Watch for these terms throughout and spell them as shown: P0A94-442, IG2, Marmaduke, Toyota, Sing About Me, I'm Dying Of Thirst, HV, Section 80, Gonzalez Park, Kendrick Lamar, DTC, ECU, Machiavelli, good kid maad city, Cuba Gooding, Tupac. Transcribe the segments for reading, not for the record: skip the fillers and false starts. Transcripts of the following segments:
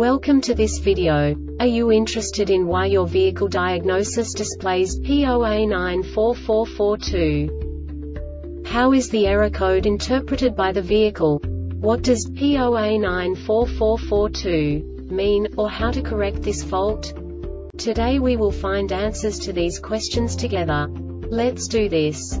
Welcome to this video. Are you interested in why your vehicle diagnosis displays P0A94-442? How is the error code interpreted by the vehicle? What does P0A94-442 mean, or how to correct this fault? Today we will find answers to these questions together. Let's do this.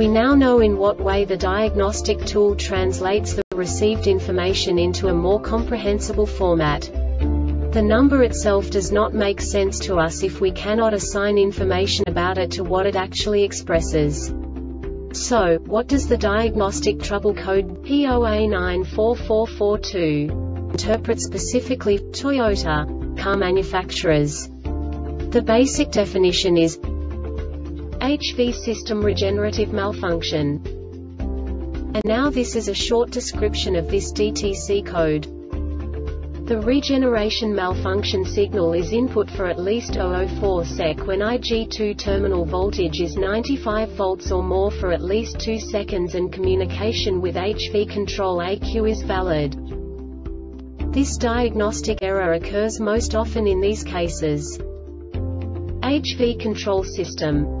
We now know in what way the diagnostic tool translates the received information into a more comprehensible format. The number itself does not make sense to us if we cannot assign information about it to what it actually expresses. So, what does the diagnostic trouble code P0A94-442 interpret specifically for Toyota car manufacturers? The basic definition is HV system regenerative malfunction. And now this is a short description of this DTC code. The regeneration malfunction signal is input for at least 0.04 sec when IG2 terminal voltage is 95 volts or more for at least 2 seconds and communication with HV control ECU is valid. This diagnostic error occurs most often in these cases. HV control system.